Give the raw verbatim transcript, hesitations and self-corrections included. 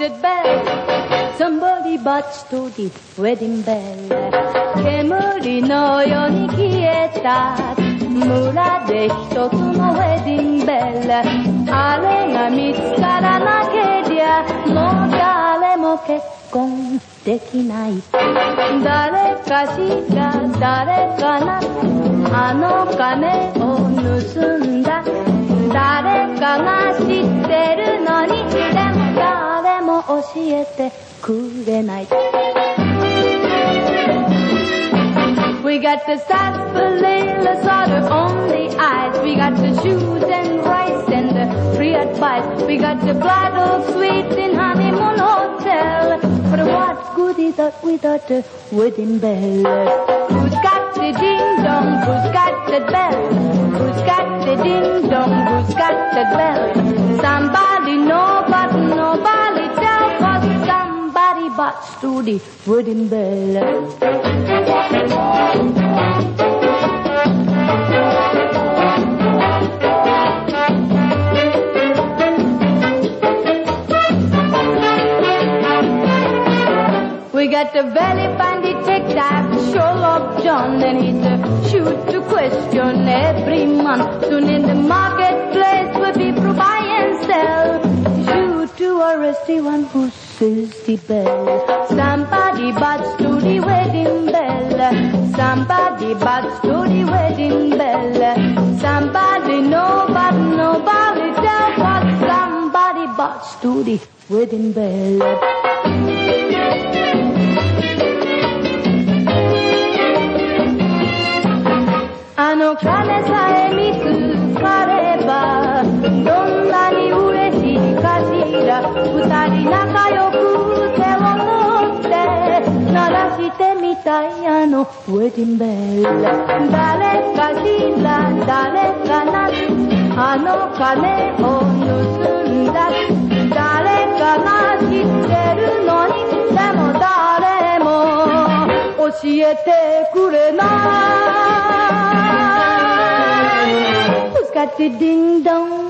it bell. Somebody butts to the wedding bell.煙のように消えた村で一つのウェディングベル。あれが見つからなけりゃもう誰も結婚できない。誰かしら誰かなあの金を盗んだ。誰かが知ってるのにでも誰も教えてくれない。We got the sarsaparillas sort of on the ice. We got the shoes and rice and the free advice. We got the bridal suite in honeymoon hotel. But what's good is that without the wedding bell? Who's got the ding dong? Who's got the bell? Who's got the ding dong? Who's got the bell? Somebody know but nobody tell. 'Cause somebody butts to the wedding bell. We got the belly band detective, Sherlock John, and he's the shoot to question every month. Soon in the marketplace where people buy and sell, shoot to arrest the one who sells the bell. Somebody butts to the wedding bell. Somebody butts to the wedding bell. Somebody know but nobody tell. But somebody butts to the wedding bell. Ano kane sae mitsu kareba donna ni ureshii kashira. Futari nakayoku te wo notte narashite mitai ano wedding bell. Dare ka shira dare ka na ano kane o nusunda. Dare ka ga shitteru no ni demo dare mo oshiete kurenai. Who's got the ding dong?